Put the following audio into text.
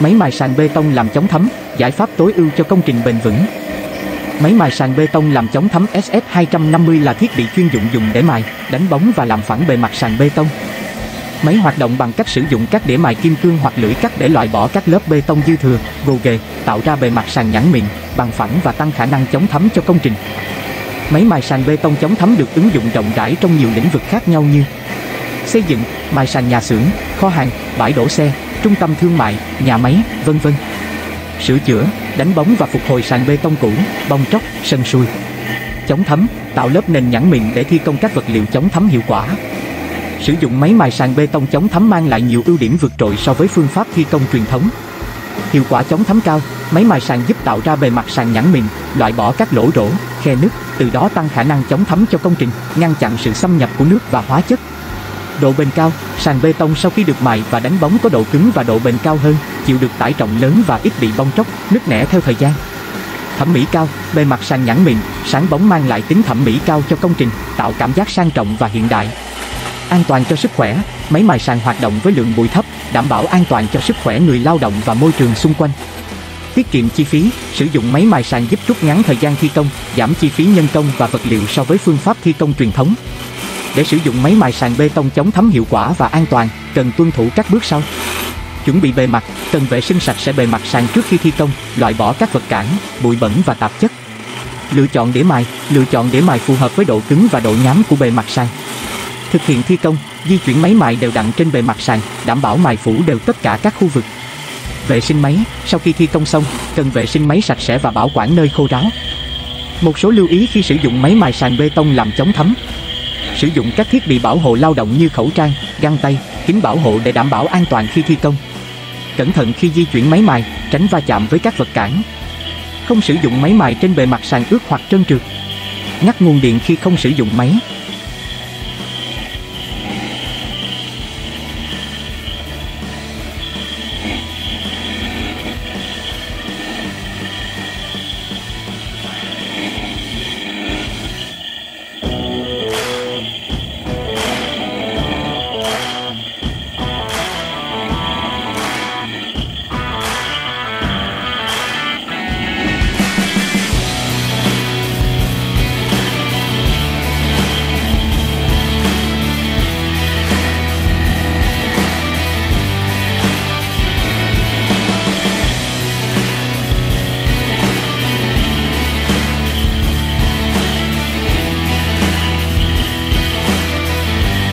Máy mài sàn bê tông làm chống thấm, giải pháp tối ưu cho công trình bền vững. Máy mài sàn bê tông làm chống thấm SF250 là thiết bị chuyên dụng dùng để mài, đánh bóng và làm phẳng bề mặt sàn bê tông. Máy hoạt động bằng cách sử dụng các đĩa mài kim cương hoặc lưỡi cắt để loại bỏ các lớp bê tông dư thừa, gồ ghề, tạo ra bề mặt sàn nhẵn mịn, bằng phẳng và tăng khả năng chống thấm cho công trình. Máy mài sàn bê tông chống thấm được ứng dụng rộng rãi trong nhiều lĩnh vực khác nhau như xây dựng, mài sàn nhà xưởng, kho hàng, bãi đỗ xe, trung tâm thương mại, nhà máy, vân vân. Sửa chữa, đánh bóng và phục hồi sàn bê tông cũ, bong tróc, sần sùi. Chống thấm, tạo lớp nền nhẵn mịn để thi công các vật liệu chống thấm hiệu quả. Sử dụng máy mài sàn bê tông chống thấm mang lại nhiều ưu điểm vượt trội so với phương pháp thi công truyền thống. Hiệu quả chống thấm cao, máy mài sàn giúp tạo ra bề mặt sàn nhẵn mịn, loại bỏ các lỗ rỗ, khe nứt, từ đó tăng khả năng chống thấm cho công trình, ngăn chặn sự xâm nhập của nước và hóa chất. Độ bền cao, sàn bê tông sau khi được mài và đánh bóng có độ cứng và độ bền cao hơn, chịu được tải trọng lớn và ít bị bong tróc, nứt nẻ theo thời gian. Thẩm mỹ cao, bề mặt sàn nhẵn mịn, sáng bóng mang lại tính thẩm mỹ cao cho công trình, tạo cảm giác sang trọng và hiện đại. An toàn cho sức khỏe, máy mài sàn hoạt động với lượng bụi thấp, đảm bảo an toàn cho sức khỏe người lao động và môi trường xung quanh. Tiết kiệm chi phí, sử dụng máy mài sàn giúp rút ngắn thời gian thi công, giảm chi phí nhân công và vật liệu so với phương pháp thi công truyền thống. Để sử dụng máy mài sàn bê tông chống thấm hiệu quả và an toàn, cần tuân thủ các bước sau. Chuẩn bị bề mặt, cần vệ sinh sạch sẽ bề mặt sàn trước khi thi công, loại bỏ các vật cản, bụi bẩn và tạp chất. Lựa chọn đĩa mài phù hợp với độ cứng và độ nhám của bề mặt sàn. Thực hiện thi công, di chuyển máy mài đều đặn trên bề mặt sàn, đảm bảo mài phủ đều tất cả các khu vực. Vệ sinh máy, sau khi thi công xong, cần vệ sinh máy sạch sẽ và bảo quản nơi khô ráo. Một số lưu ý khi sử dụng máy mài sàn bê tông làm chống thấm. Sử dụng các thiết bị bảo hộ lao động như khẩu trang, găng tay, kính bảo hộ để đảm bảo an toàn khi thi công. Cẩn thận khi di chuyển máy mài, tránh va chạm với các vật cản. Không sử dụng máy mài trên bề mặt sàn ướt hoặc trơn trượt. Ngắt nguồn điện khi không sử dụng máy.